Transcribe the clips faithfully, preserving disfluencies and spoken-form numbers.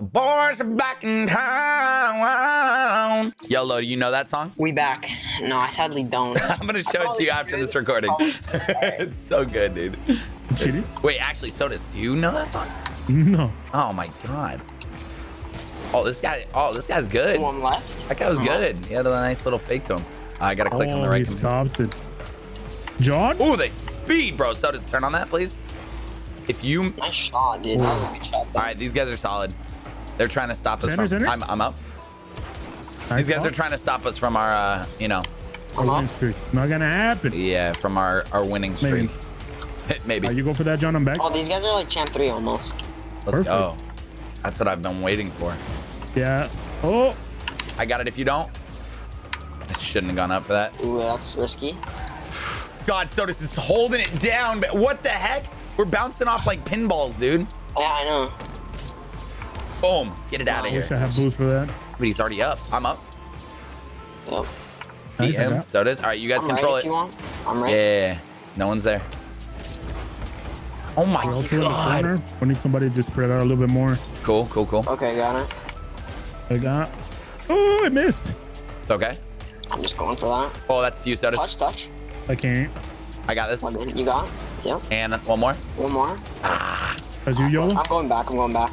Boys back in town. Yolo, do you know that song? We back. No, I sadly don't. I'm gonna show it to you after this recording. It's so good, dude. Kidding? Wait, actually, Sotus, do you know that song? No. Oh my god. Oh, this guy. Oh, this guy's good. One left. That guy was good. He had a nice little fake to him. I gotta click oh, on the right. He stops it. John. Oh, they speed, bro. Sotus, turn on that, please. If you. Nice shot, dude. Ooh. That was a good shot. Though. All right, these guys are solid. They're trying to stop us. Center, from... Center? I'm, I'm up. Nice these guys up. Are trying to stop us from our, uh, you know. I'm up. Not gonna happen. Yeah, from our our winning streak. Maybe. Maybe. Uh, you go for that, John. I'm back. Oh, these guys are like champ three almost. Let's Perfect. Go. That's what I've been waiting for. Yeah. Oh. I got it if you don't. I shouldn't have gone up for that. Ooh, that's risky. God, Sotus is holding it down. But what the heck? We're bouncing off like pinballs, dude. Yeah, I know. Boom. Get it wow. out of here. I wish I have boost for that. But he's already up. I'm up. Yep. Nice him. Sotus. All right, you guys I'm control right it. If you want. I'm right. Yeah. No one's there. Oh my god. I need somebody to just spread out a little bit more. Cool, cool, cool. Okay, got it. I got it. Oh, I missed. It's okay. I'm just going for that. Oh, that's you, Sotus. Touch, touch. I can't. I got this. One minute. You got it? Yep. And one more. One more. Ah. As you, Yolo? I'm going back. I'm going back.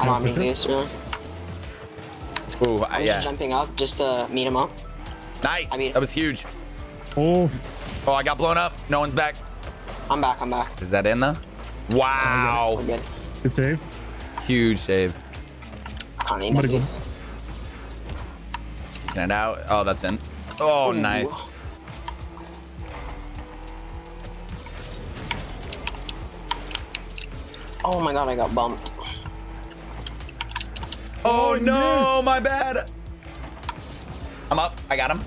I'm on me, please. Really. Ooh, I, I'm yeah. just jumping up just to meet him up. Nice. I mean, that was huge. Oh. Oh, I got blown up. No one's back. I'm back. I'm back. Is that in though? Wow. We're good. Good save. Huge save. I need to go. Get it out. Oh, that's in. Oh, ooh. Nice. Oh my god, I got bumped. Oh, oh no, yes. My bad. I'm up. I got him.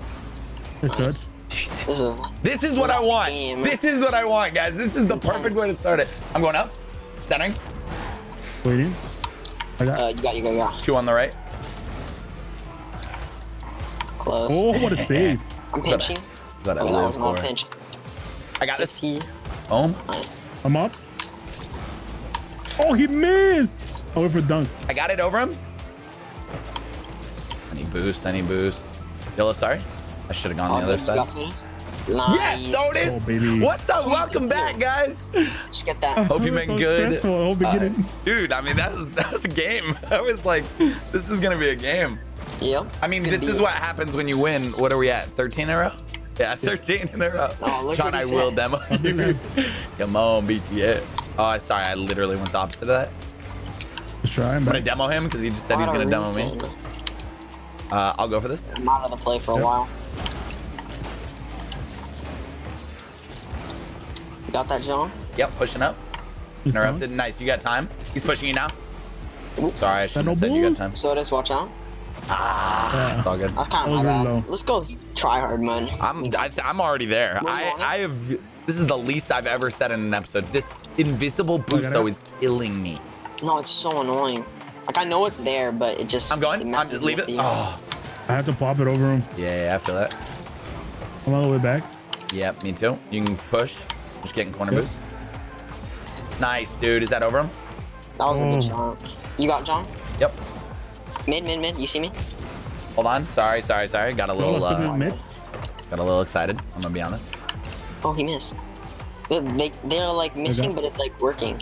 That's good. Jesus. This is, this is what I want. Game. This is what I want, guys. This is the perfect way to start it. I'm going up. Centering. Waiting. I got. Uh, you got. You got. You got. Two on the right. Close. Oh, what a save! I'm pinching. Is that, is that, oh, that was my pinch. I got this. Boom. Nice. I'm up. Oh, he missed. I went for dunk. I got it over him. Any boost, any boost. Yolo, sorry. I should have gone oh, the other side. Nice. Yes, Sotus. Oh, what's up? Welcome back, guys. Just get that. Hope you meant so good. Hope you uh, get dude, I mean, that was, that was a game. I was like, this is going to be a game. Yep. I mean, this is it. What happens when you win. What are we at? thirteen in a row? Yeah, thirteen in a row. Oh, John, I will said. Demo you. Come on, B T S. Oh, sorry. I literally went the opposite of that. Let's try. I'm going to demo him because he just said he's going to demo me. Uh, I'll go for this. I'm out of the play for yep. a while. You got that, John? Yep, pushing up. Interrupted. Nice. You got time. He's pushing you now. Oops. Sorry, I shouldn't have said you got time. Sotus, watch out. Ah, yeah. It's all good. That's kind of my bad. Low. Let's go try hard, man. I'm, I, I'm already there. I, I have. This is the least I've ever said in an episode. This invisible boost though is killing me. No, it's so annoying. Like, I know it's there, but it just... I'm going. I'm just leave it. Oh. I have to pop it over him. Yeah, yeah, I feel that. I'm all the way back. Yeah, me too. You can push. Just getting corner yep. boost. Nice, dude. Is that over him? That was oh. a good shot. You got John? Yep. Mid, mid, mid. You see me? Hold on. Sorry, sorry, sorry. Got a little... Uh, mid? Got a little excited. I'm going to be honest. Oh, he missed. They, they, they're, like, missing, but it's, like, working.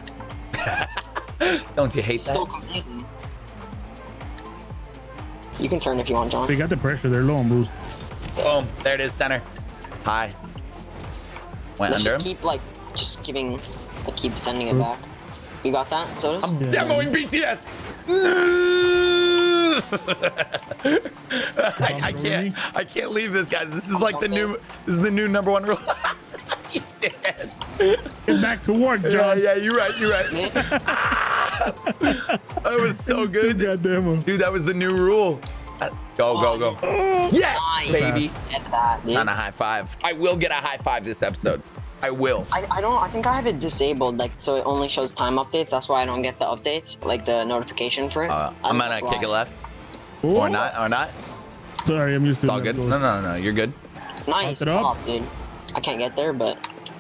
Don't you hate it's that? So confusing. You can turn if you want, John. They got the pressure. They're low on boost. Boom. There it is. Center. High. Went Let's under just him. Keep, like, just giving, like, keep sending it back. You got that, Sotus? I'm yeah. demoing B T S. I, I can't. I can't leave this, guys. This is, like, the new, this is the new number one rule. You did. Get back to work, John. Yeah, yeah, you're right. You're right. That was so good, dude. That was the new rule. Go, go, go. Oh, yes, nice. Baby. On a high five. I will get a high five this episode. I will. I, I don't. I think I have it disabled, like, so it only shows time updates. That's why I don't get the updates, like the notification for it. Uh, I'm gonna kick it left. Ooh. Or not. Or not. Sorry, I'm used to it. It's all good. Goal. No, no, no, you're good. Nice it pop, up. dude. I can't get there, but...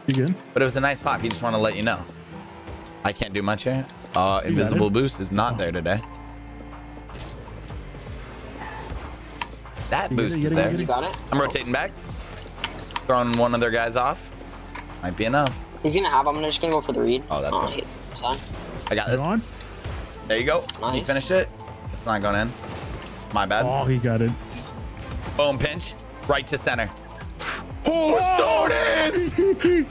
You good? But it was a nice pop. He just want to let you know. I can't do much here. Uh, invisible boost is not oh. there today. That you boost it, is it, there. You got it? I'm oh. rotating back. Throwing one of their guys off. Might be enough. He's going to have. I'm just going to go for the read. Oh, that's good. Right. I got this. On. There you go. Nice. You finish it. It's not going in. My bad. Oh, he got it. Boom, pinch. Right to center. Oh, Sotus!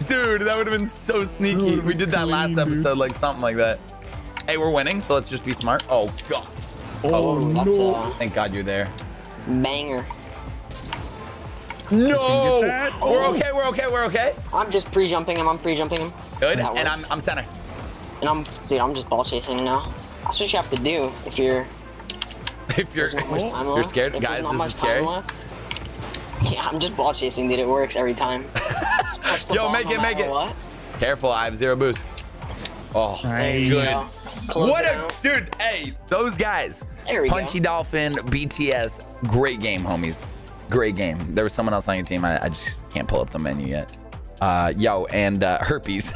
Dude, that would have been so sneaky. We did that last episode, like something like that. Hey, we're winning, so let's just be smart. Oh, God. Oh, oh that's no. a... Thank God you're there. Banger. No! Oh. We're okay, we're okay, we're okay. I'm just pre-jumping him, I'm pre-jumping him. Good, that and I'm, I'm center. And I'm, dude, I'm just ball chasing now. That's what you have to do if you're... If you're, oh. you're scared, if guys, this is scary. Yeah, I'm just ball chasing, dude. It works every time. Yo, make it, make it. What? Careful, I have zero boost. Oh, nice. Good. Go. What down. a dude! Hey, those guys. There we Punchy go. Dolphin, B T S, great game, homies. Great game. There was someone else on your team. I, I just can't pull up the menu yet. Uh, yo, and uh, herpes.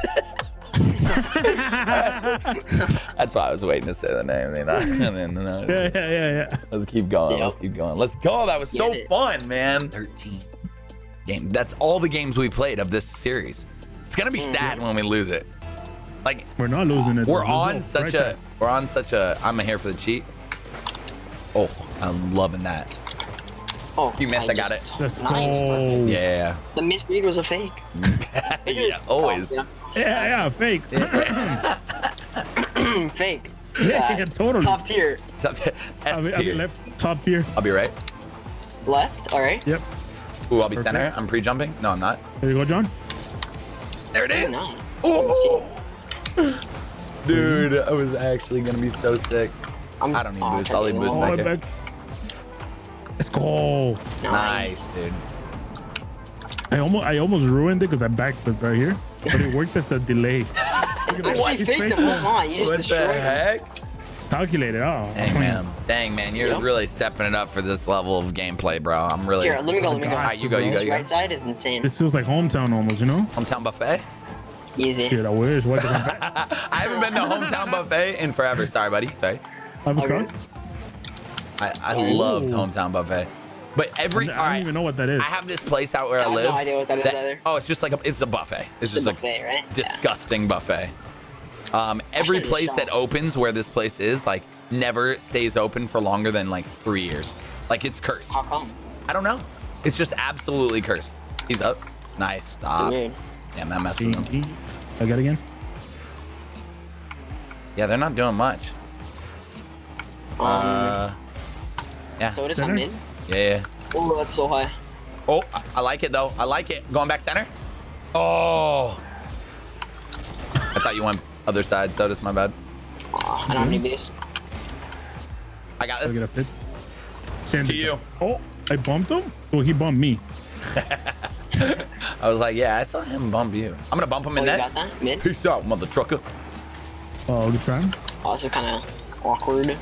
That's why I was waiting to say the name. You know? I mean, no. Yeah, yeah, yeah, yeah. Let's keep going. Yep. Let's keep going. Let's go. That was Get so it. fun, man. thirteen game. That's all the games we played of this series. It's gonna be mm-hmm. sad when we lose it. Like we're not losing it. We're on such right a. There. We're on such a. I'm here for the cheat. Oh, I'm loving that. Oh, you missed. I, I got it. That's nice. Cool. Yeah. The misread was a fake. Yeah, always. Yeah, yeah, fake. Fake. Yeah, yeah, totally. Top tier. Top tier. I'll be, I'll be left. Top tier. I'll be right. Left. All right. Yep. Ooh, I'll be Perfect. center. I'm pre-jumping. No, I'm not. There you go, John. There it is. Oh, nice. Dude, I was actually gonna be so sick. I'm, I don't need oh, boost. I'll leave boost back here. Back. Let's go. Nice, nice, dude. I almost, I almost ruined it because I backflipped right here, but it worked as a delay. What the heck? Calculated. Oh. Dang, man. Dang, man. You're yep. really stepping it up for this level of gameplay, bro. I'm really. Here, let me go. Let me go. All right, you go. You go. You go. Right side is insane. This feels like hometown almost, you know? Hometown buffet. Easy. Shit, I wish. What the heck? I haven't been to hometown buffet in forever. Sorry, buddy. Sorry. I'm okay. I, I loved Hometown Buffet, but every I don't all right, even know what that is. I have this place out where I, I live. I have no idea what that is that, either. Oh, it's just like a, it's a buffet. It's, it's just a buffet, like right? disgusting yeah. buffet. Um, every place that opens where this place is like never stays open for longer than like three years. Like it's cursed. How come? I don't know. It's just absolutely cursed. He's up. Nice. Stop. Damn, that messed with him. I got again. Yeah, they're not doing much. Um, uh. Yeah. So it is mid. Yeah, yeah. Oh, that's so high. Oh, I, I like it though. I like it. Going back center. Oh. I thought you went other side. So does my bad. Oh, I don't need this. I got this. Get Send to it. you. Oh, I bumped him. Well, he bumped me. I was like, yeah, I saw him bump you. I'm gonna bump him oh, in you that. Got that? Mid? Peace out, mother trucker. Oh, good try. Oh, this is kind of awkward.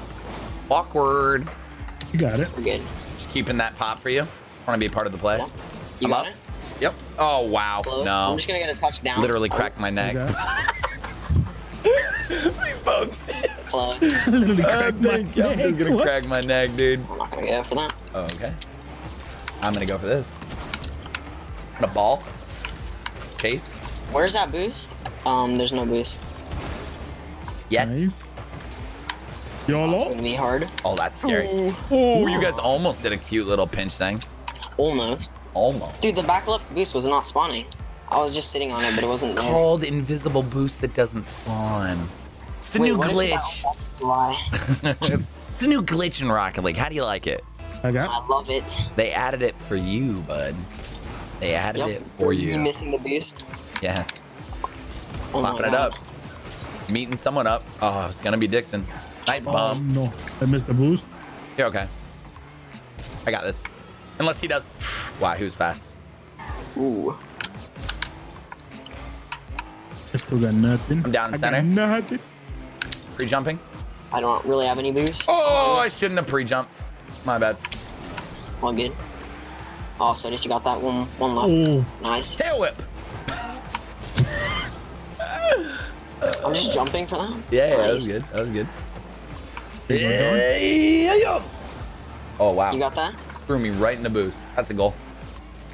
Awkward. You got it. We're good. Just keeping that pop for you. I want to be a part of the play. Yeah. You I'm got up. it? Yep. Oh, wow. Close. No. I'm just going to get a touchdown. Literally cracked oh. my neck. We both missed. Close. Literally cracked my neck. I'm just going to crack my neck, dude. I'm not going to go for that. Oh, okay. I'm going to go for this. I'm going to ball. Chase. Where's that boost? Um, There's no boost. Yet. Nice. Yolo? It's gonna be hard. Oh, that's scary. Ooh. Ooh, you guys almost did a cute little pinch thing. Almost. Almost. Dude, the back left boost was not spawning. I was just sitting on it, but it wasn't there. Called invisible boost that doesn't spawn. It's a Wait, new glitch. It's a new glitch in Rocket League. How do you like it? Okay. I love it. They added it for you, bud. They added yep. it for you. You missing the boost? Yes. Oh Popping it up. Meeting someone up. Oh, it's gonna be Dixon. Nice bomb. Um, no, I missed the boost. You're okay. I got this. Unless he does. Wow, he was fast. Ooh. I still got nothing. I'm down in I center. Got nothing. Pre-jumping. I don't really have any boost. Oh, I shouldn't have pre-jumped. My bad. One good. Oh, so just you got that one one left. Ooh. Nice. Tail whip. I'm just jumping for that. Yeah, yeah, nice. That was good. That was good. Yeah, yeah, yeah. Oh wow. You got that? Threw me right in the booth. That's a goal.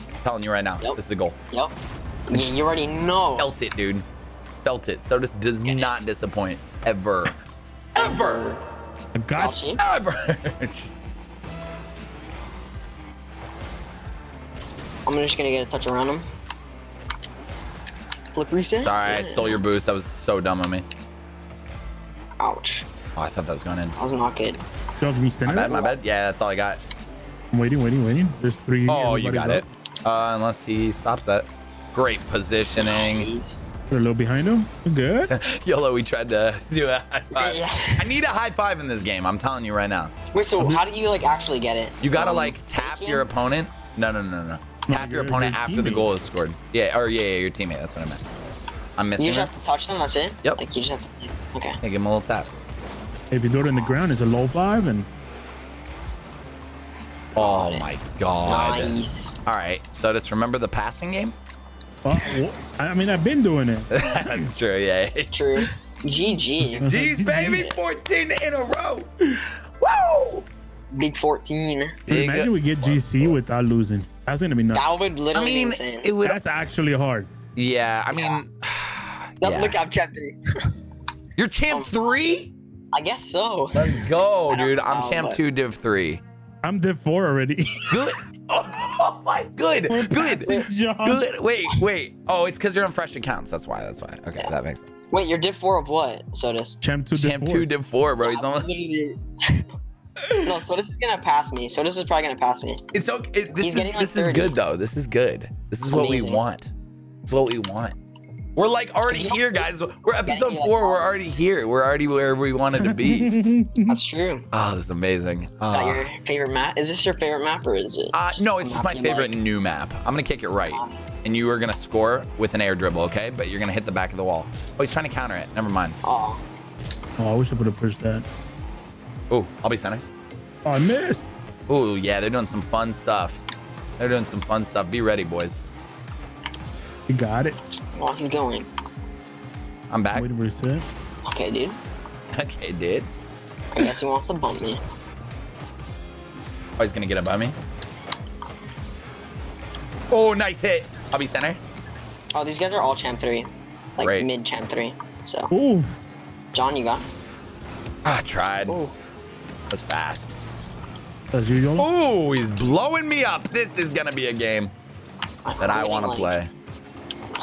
I'm telling you right now. Yep. This is a goal. Yep. I mean, you already know. Felt it, dude. Felt it. Sotus does Get not it. disappoint ever. Ever. I've got you. Ever. Just... I'm just gonna get a touch around him. Flip reset. Sorry, yeah. I stole your boost. That was so dumb on me. Ouch. Oh, I thought that was going in. That was not good. My bad, my bad. Yeah, that's all I got. I'm waiting, waiting, waiting. There's three. Oh, you got up. it. Uh, unless he stops that. Great positioning. Nice. They're a little behind him. Good. Yolo, we tried to do a high five. Yeah. I need a high five in this game. I'm telling you right now. Wait, so how do you like actually get it? You gotta um, like tap your opponent. No, no, no, no. no tap your opponent after teammate. the goal is scored. Yeah, or yeah, yeah, your teammate. That's what I meant. I'm missing. You just this. have to touch them. That's it. Yep. Like you just have to. Okay. Yeah, give him a little tap. If you do it in the ground, it's a low five and. Oh my God. Nice. All right. So just remember the passing game. Well, I mean, I've been doing it. That's true, yeah. True. G G. G's, baby. fourteen in a row. Whoa. Big fourteen. Big Imagine we get G C four. without losing. That's going to be nuts. That would literally I mean, be insane. It would... That's actually hard. Yeah, I mean. Yeah. Yeah. Look, I'm champ three. You're champ um, three? I guess so. Let's go, dude. Know, I'm champ but... two, div three. I'm div four already. Good. Oh my, good, good, good. Wait, wait. Oh, it's because you're on fresh accounts. That's why. That's why. Okay, yeah. That makes sense. Wait, you're div four of what? Sotus. Champ two, champ div two, div four, bro. He's almost. No, Sotus is gonna pass me. Sotus is probably gonna pass me. It's okay. It, this He's is getting, like, this thirty. Is good though. This is good. This is Amazing. what we want. It's what we want. We're like already here, guys. We're episode four. We're already here. We're already where we wanted to be. That's true. Oh, this is amazing. Uh, your favorite map? Is this your favorite map or is it? Uh, no, it's just my favorite new map. I'm gonna kick it right, and you are gonna score with an air dribble, okay? But you're gonna hit the back of the wall. Oh, he's trying to counter it. Never mind. Oh. Oh, I wish I would have pushed that. Oh, I'll be center. Oh, I missed. Oh yeah, they're doing some fun stuff. They're doing some fun stuff. Be ready, boys. You got it. Oh, he's going. I'm back. Wait a reset. Okay, dude. Okay, dude. I guess he wants to bump me. Oh, he's gonna get up by me. Oh, nice hit. I'll be center. Oh, these guys are all champ three, like right. mid champ three. So. Ooh. John, you got? I tried. Ooh. That's fast. Oh, he's blowing me up. This is gonna be a game I that I want to like... play.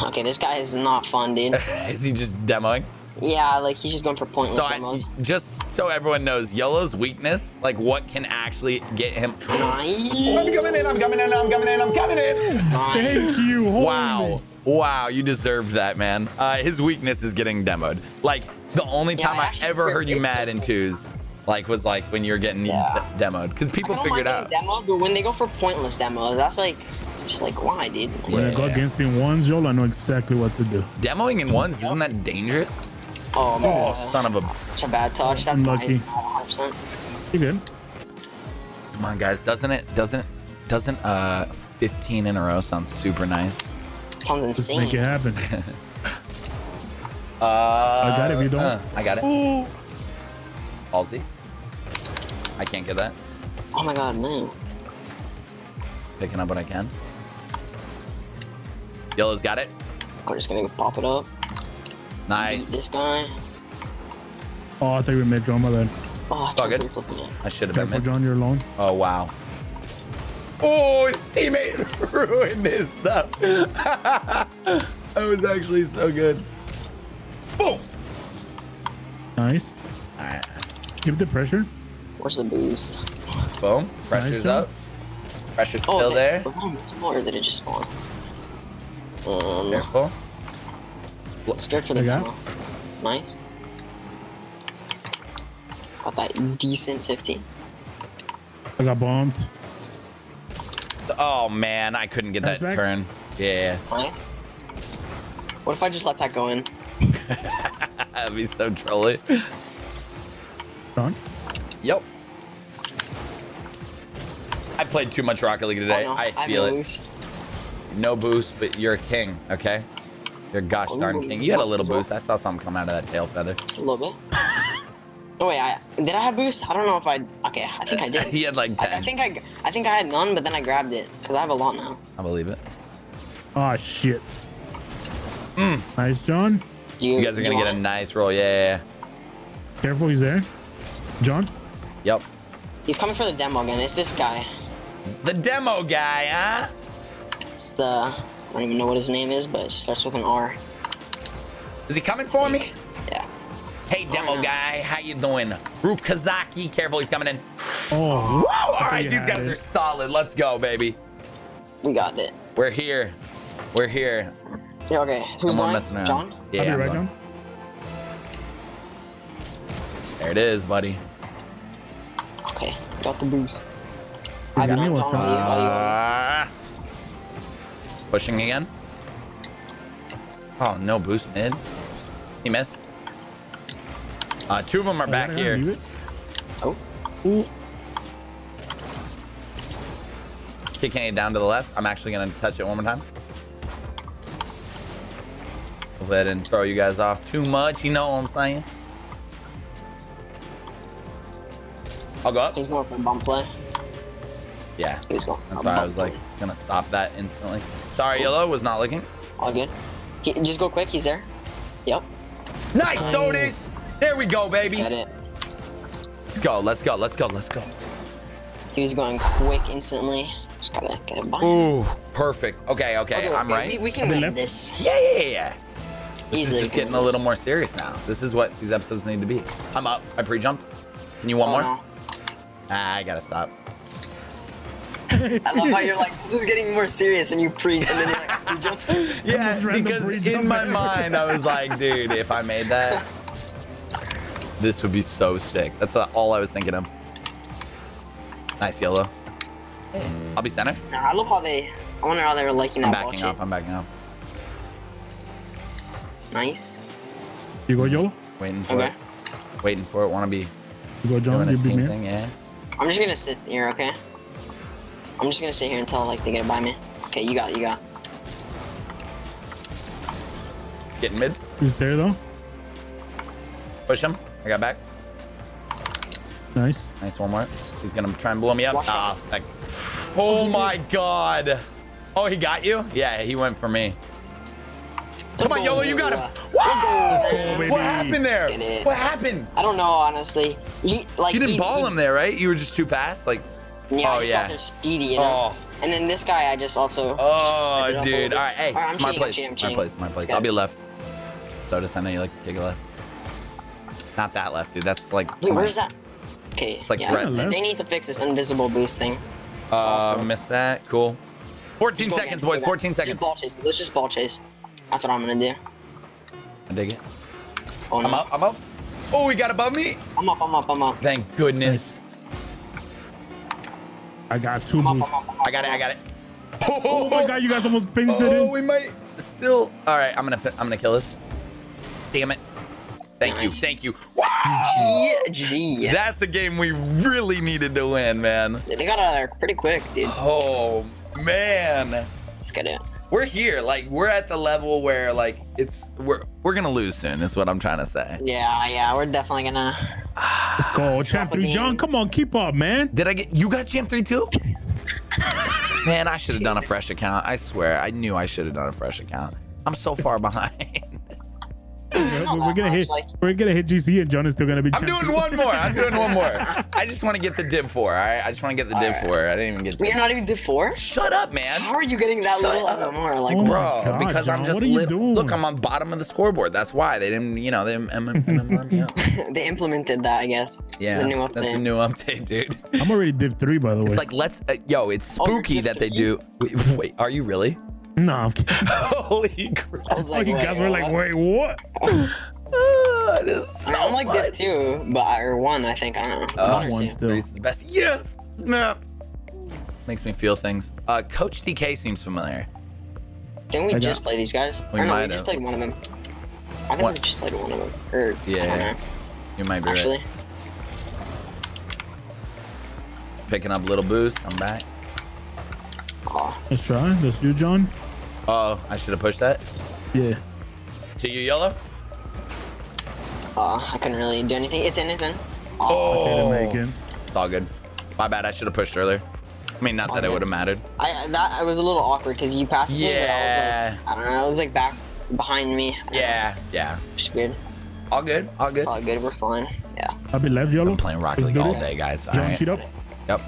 Okay, this guy is not fun, dude. Is he just demoing? Yeah, like he's just going for pointless so demos. I, just so everyone knows, Yolo's weakness, like what can actually get him. Nice. I'm coming in, I'm coming in, I'm coming in, I'm coming in. Nice. Thank you. Wow. Wow, you deserved that, man. Uh, his weakness is getting demoed. Like the only yeah, time I, I ever heard you mad in twos like was like when you were getting yeah. demoed because people I don't figured like out. Demo, but when they go for pointless demos, that's like, it's just like, why, dude? Like, when yeah. I go against in ones, y'all, I know exactly what to do. Demoing in ones, isn't that dangerous? Oh, man. Oh, son of a. Such a bad touch. That's lucky. one hundred percent. You good? Come on, guys. Doesn't it? Doesn't doesn't uh fifteen in a row sound super nice? Sounds insane. Let's make it happen. uh, I got it. If you don't, uh, I got it. Ooh. Palsy. I can't get that. Oh my God, no. Picking up what I can. Yellow's got it. We're just gonna pop it up. Nice. This guy. Oh, I thought we were mid, John, my bad. Oh, it's all good. I should have been mid. John, you're alone. Oh, wow. Oh, his teammate ruined his stuff. That was actually so good. Boom. Nice. All right. Give the pressure. Where's the boost? Boom. Pressure's nice up. Pressure's oh, still there. Was that on this floor or did it just spawn? Um, Careful. Scared for the demo. Nice. Got that decent fifteen. I got bombed. Oh man, I couldn't get That's that back. turn. Yeah. Nice. What if I just let that go in? That'd be so trolly. Done. Yep. I played too much Rocket League today. Oh, no. I feel I it. No boost, but you're a king, okay? You're a gosh darn king. You had a little boost. I saw something come out of that tail feather. A little bit. Oh wait, I, did I have boost? I don't know if I. Okay, I think I did. He had like ten. I, I think I. I think I had none, but then I grabbed it because I have a lot now. I believe it. Oh shit. Mm. Nice, John. You, you guys are gonna get a nice roll. Yeah, yeah, yeah. Careful, he's there. John. Yep. He's coming for the demo again. It's this guy. The demo guy, huh? It's the. I don't even know what his name is, but it starts with an R. Is he coming for me? Yeah. Hey, demo guy, how you doing? Rukazaki, careful, he's coming in. Oh. Whoa! All right, these guys are solid. Let's go, baby. We got it. We're here. We're here. Yeah, okay. Who's mine? John? Yeah, I'll be right, John. There it is, buddy. Okay, got the boost. I've been on John. Uh, pushing again. Oh, no boost mid. He missed. Uh, two of them are oh, back here. Oh. Ooh. Kicking it down to the left. I'm actually going to touch it one more time. Hopefully I didn't throw you guys off too much. You know what I'm saying? I'll go up. He's going for a bump play. Yeah. He's going. That's why I was like going to stop that instantly. Sorry, cool. Yolo was not looking. All good. He, just go quick. He's there. Yep. Nice, nice. Sotus. There we go, baby. Let's, it. let's go, let's go, let's go, let's go. He was going quick instantly. Just gotta get it by. Ooh, perfect. Okay, okay, okay I'm right. We, we can win this. Yeah, yeah, yeah. This is just getting a little more serious now. This is what these episodes need to be. I'm up. I pre-jumped. Can you one oh, more? No. Ah, I gotta stop. I love how you're like, this is getting more serious when you pre and then you're like, pre-jumped. Yeah, because in my mind, I was like, dude, if I made that, this would be so sick. That's all I was thinking of. Nice, Yolo. Hey. I'll be center. Nah, I love how they... I wonder how they were liking that ball. I'm backing off. I'm backing off. Nice. You go, Yolo? Waiting for okay. it. Waiting for it. Want to be... You go, John. You be me. Thing, yeah. I'm just going to sit here, okay? I'm just going to sit here until like they get it by me. Okay, you got it. You got it. Getting mid. He's there, though. Push him. I got back. Nice. Nice one more. He's going to try and blow me up. Ah, back. Oh, oh my missed. God. Oh, he got you? Yeah, he went for me. Let's Come on, Yolo, you got him. Whoa! Go, what happened there? What happened? I don't know, honestly. He, like, you didn't he, ball he, him there, right? You were just too fast? Like, yeah, oh, I just yeah. got there speedy, you know? Oh. And then this guy, I just also... Oh, just dude. All right, hey, All right, it's my cheating, place. Cheating, my cheating. place, my place. I'll be left. Sotus, I know you like to take a left. Not that left, dude. That's like. Wait, where's that? Okay. It's like yeah, red. They, they need to fix this invisible boost thing. That's uh, missed that. Cool. fourteen seconds, again. boys. fourteen seconds. Just ball chase. Let's just ball chase. That's what I'm gonna do. I dig it. Oh, no. I'm up. I'm up. Oh, he got above me. I'm up. I'm up. I'm up. Thank goodness. I got two. I'm up, I'm up, I'm up, I got it. I got it. Oh, oh my God! You guys almost pinged oh, it in. Oh, we might still. All right, I'm gonna. I'm gonna kill this. Damn it. Thank nice. you, thank you. Wow! G G. That's a game we really needed to win, man. They got out of there pretty quick, dude. Oh, man. Let's get it. We're here, like, we're at the level where, like, it's, we're we're gonna lose soon, is what I'm trying to say. Yeah, yeah, we're definitely gonna. Let's go, champ three, John, come on, keep up, man. Did I get, you got champ three too? Man, I should have done a fresh account, I swear. I knew I should have done a fresh account. I'm so far behind. We're, we're gonna hit. Like, we're gonna hit G C, and John is still gonna be. I'm doing two. one more. I'm doing one more. I just want to get the div four. All right. I just want to get the all div right. four. I didn't even get. You're not even div four. Shut up, man. How are you getting that Shut little up. M M R? Like, oh bro, God, because John, I'm just. What are you doing? Look, I'm on bottom of the scoreboard. That's why they didn't. You know, they M M R me up. They implemented that, I guess. Yeah. The new update. That's a new update, dude. I'm already div three, by the way. It's like let's. Uh, yo, it's spooky oh, that three? they do. Wait, wait, are you really? No, I'm kidding. Holy crap. I was like, you guys were like, wait, what? Oh, this is so I don't like that too, but I won, I think. I don't know. Uh, one still. Is the best. Yes! Map. Makes me feel things. Uh, Coach D K seems familiar. Didn't we I just got... play these guys? We or no, might we just have. played one of them. I think what? we just played one of them. Or, yeah, you might be Actually. right. Picking up a little boost. I'm back. Let's try. Let's do, John. Oh, I should have pushed that. Yeah. To you, Yolo. Oh, I couldn't really do anything. It's in, it's in. Oh, I didn't make it. It's all good. My bad. I should have pushed earlier. I mean, not all that good. It would have mattered. I that I was a little awkward because you passed me. Yeah. It, I, was like, I don't know. I was like back behind me. Yeah. Yeah. It's weird. All good. All good. It's all good. We're fine. Yeah. I'll be left, Yolo. I'm playing Rocket League all day, guys. John, all right. Cheat up. Yep.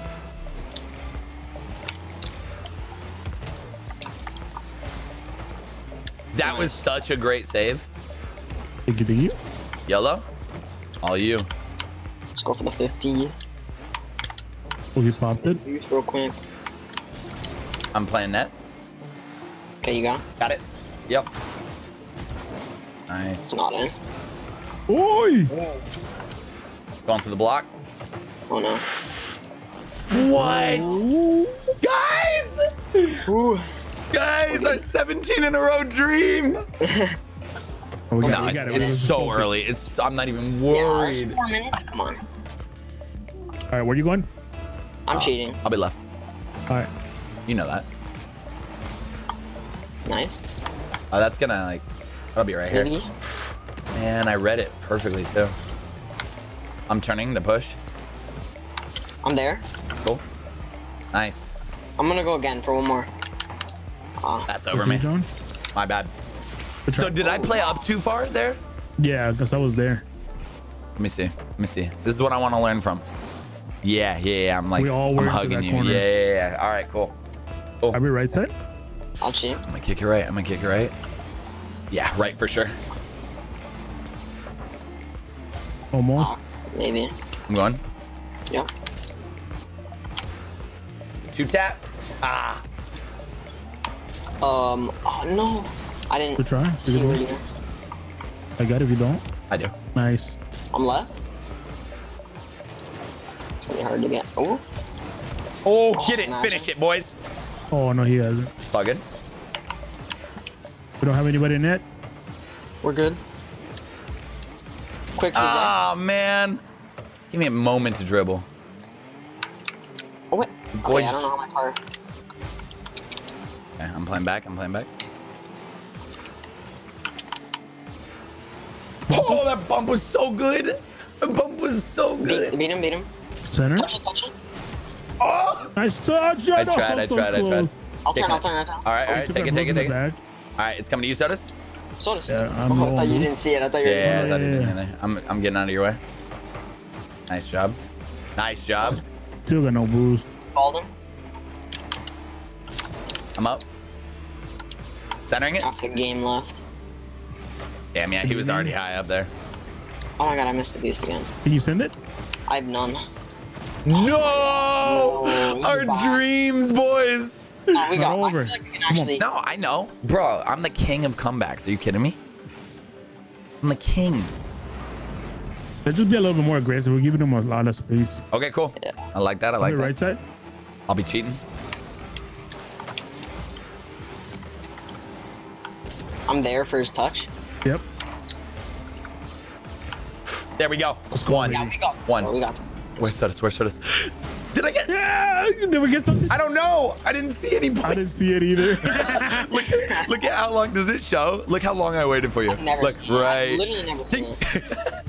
That was such a great save. Thank you, thank you. Yolo, all you. Let's go for the fifty. Oh, you popped it? Real quick. I'm playing net. Okay, you got it? Got it. Yep. Nice. It's not in. Oi! Going for the block. Oh, no. What? Ooh. Guys! Ooh. Guys, our seventeen in a row dream. Oh, we got no, it. It's, it. It's so early. It's I'm not even worried. Yeah, four minutes. Come on. All right, where are you going? I'm uh, cheating. I'll be left. All right. You know that. Nice. Oh, uh, that's gonna like. I'll be right maybe here. Man, I read it perfectly too. I'm turning to push. I'm there. Cool. Nice. I'm gonna go again for one more. Oh, that's over me. John? My bad. So did I play up too far there? Yeah, because I was there. Let me see. Let me see. This is what I want to learn from. Yeah, yeah, yeah. I'm like, we all I'm hugging you. Yeah, yeah, yeah. All right, cool. Cool. Are we right side? I'll cheat. I'm gonna kick it right. I'm gonna kick it right. Yeah, right for sure. Almost. Oh, maybe. I'm going. Yeah. Two tap. Ah. Um, oh no, I didn't we'll try. See where you I got it if you don't. I do. Nice. I'm left. It's gonna be hard to get. Oh. Oh, get oh, it. Imagine. Finish it, boys. Oh, no, he hasn't. It's all good. We don't have anybody in it. We're good. Quick. Ah, oh, man. Give me a moment to dribble. Oh, wait. Boys. Okay, I don't know how my car. I'm playing back. I'm playing back. Oh, that bump was so good. That bump was so good. Beat, beat him, beat him. Center. Touch it, touch it. Oh! Nice touch. I tried, I tried, I tried. I'll turn, I'll turn, I'll turn. All right, all right. Take it, take it, take it. All right, it's coming to you, Sotus. Sotus. Yeah, oh, I thought you didn't see it. I thought you were yeah, just yeah, yeah, yeah, yeah. I'm, I'm getting out of your way. Nice job. Nice job. Still got no boost. Balled him. I'm up. Centering it. Half the game left. Damn, yeah, he was already high up there. Oh my god, I missed the boost again. Did you send it? I have none. No! Oh no, our dreams, boys! No, we got over. I feel like we can actually... No, I know. Bro, I'm the king of comebacks. Are you kidding me? I'm the king. Let's just be a little bit more aggressive. We're giving them a lot of space. Okay, cool. Yeah. I like that. I like that. Right side? I'll be cheating. I'm there for his touch. Yep. There we go. One. Yeah, we got one. Oh, we got where's Sotus? Where's Sotus? Did I get? Yeah. Did we get something? I don't know. I didn't see any. I didn't see it either. look, look at how long does it show? Look how long I waited for you. I've never look seen right. I've literally never seen it.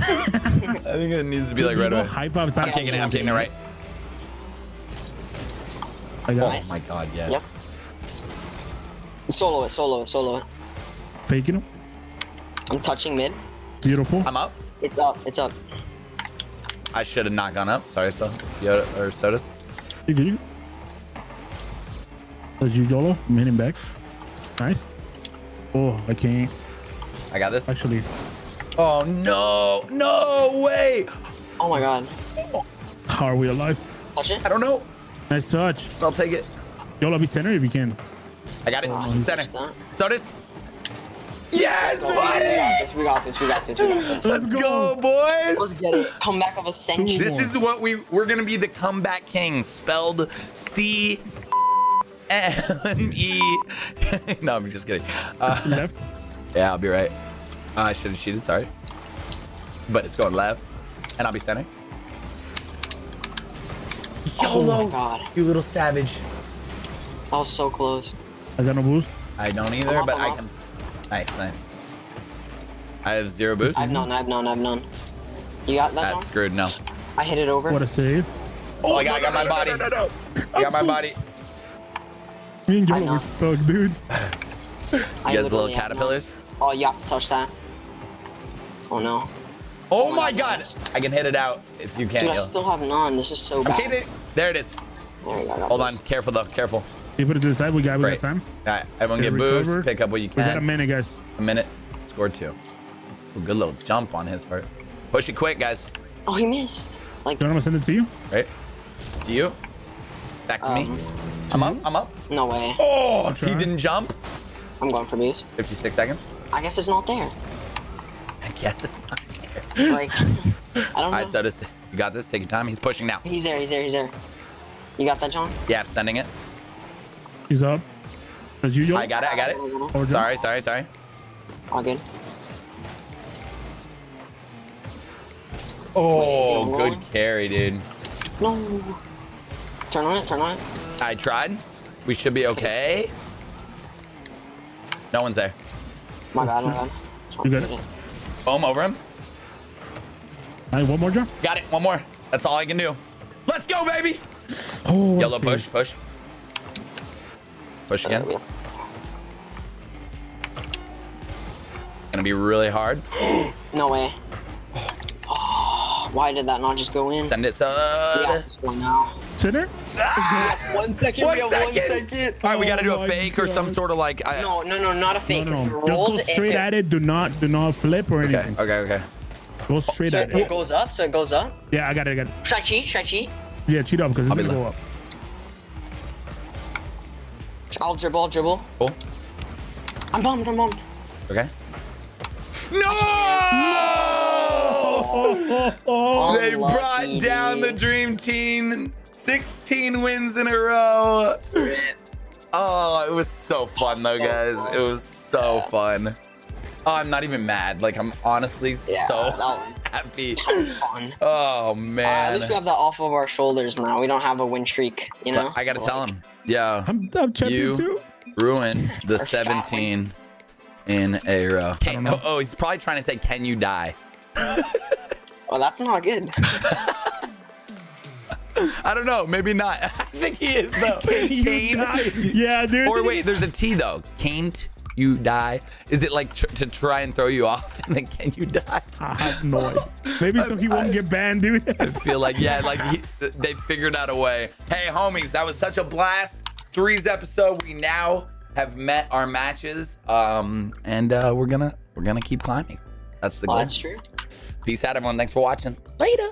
I think it needs to be like right away. High five. I'm taking it. I'm taking it right. I got oh it. My god. Yeah. Yep. Solo it. Solo it. Solo it. Faking him. I'm touching mid. Beautiful. I'm up. It's up. It's up. I should have not gone up. Sorry, so Yoda or Sotus. You good? Does you Yolo? I'm hitting back. Nice. Oh, I can't. I got this. Actually. Oh no! No way! Oh my god. How are we alive? Touch it. I don't know. Nice touch. I'll take it. Yolo, be center if you can. I got it. Oh, center. Sotus. Yes, buddy! We got this, we got this, we got this, we got this. Let's, Let's go, go, boys! Let's get it. Comeback of a century. This is what we, we're gonna be the comeback king. Spelled C M E. No, I'm just kidding. Uh, left? Yeah, I'll be right. Uh, I should've cheated, sorry. But it's going left. And I'll be center. Yolo! Oh my god. You little savage. I was so close. I got no boost. I don't either, off, but I can. Nice, nice. I have zero boost. I've none, I've none, I've none. You got that? That's one? Screwed, no. I hit it over. What a save. Oh, oh I, got, no, I got my body. No, no, no, no. I got my body. Me and Yolo were stuck, dude. You guys little caterpillars? None. Oh, you have to touch that. Oh no. Oh, oh my god! god. I can hit it out if you can. Dude, I still have none. This is so I'm bad. It. There it is. There go, Hold this. on. Careful though. Careful. You put it to the side. We got, we got time. All right. Everyone get boost. Pick up what you can. We got a minute, guys. A minute. Score two. Ooh, good little jump on his part. Push it quick, guys. Oh, he missed. Like. Do you want to send it to you? Right. To you. Back to um, me. I'm up. I'm up. No way. Oh, he didn't jump. I'm going for these. fifty-six seconds. I guess it's not there. I guess it's not there. Like, I don't know. All right, Sotus, you got this. Take your time. He's pushing now. He's there. He's there. He's there. You got that, John? Yeah, I'm sending it. He's up. As usual. I got it. I got it. Sorry, sorry, sorry. All good. Oh, Wait, good carry, dude. No. Turn on it. Turn on it. I tried. We should be okay. okay. No one's there. My bad. My bad. You got it. Boom, over him. All right, one more jump. Got it. One more. That's all I can do. Let's go, baby. Oh, Yolo, push, push. Push again. Gonna be really hard. No way. Oh, why did that not just go in? Send it, so. Yeah, it's going now. Center? Ah! One second. One we have second. One second. All right, we gotta do a fake or some sort of like. I... No, no, no, not a fake. No, no, no. Just go straight at it. Do not, do not flip or anything. Okay, okay, okay. Go straight oh, so at it. It goes up, so it goes up. Yeah, I got it. I got it. Should I cheat? Should I cheat? Yeah, cheat up because it's I'll gonna go up. I'll dribble, I'll dribble. Cool. I'm bummed. I'm bummed. Okay. No! No! They brought down the dream team. sixteen wins in a row. Oh, it was so fun though, guys. It was so yeah. fun. Oh, I'm not even mad. Like, I'm honestly yeah, so that was, happy. That was fun. Oh, man. Uh, at least we have that off of our shoulders now. We don't have a win streak, you know? But I got to so, tell him. Yeah. I'm, I'm you too. ruined the seventeen in a row. Can, oh, oh, he's probably trying to say, can you die? Well, that's not good. I don't know. Maybe not. I think he is, though. Kane. Yeah, dude. Or wait, there's a T, though. Can't you die? Is it like tr to try and throw you off? And then can you die? I have no idea. Maybe so he I, won't I, get banned, dude. I feel like, yeah, like he, they figured out a way. Hey, homies, that was such a blast. Threes episode. We now have met our matches. Um, and uh, we're gonna we're gonna keep climbing. That's the goal. Oh, that's true. Peace out, everyone. Thanks for watching. Later.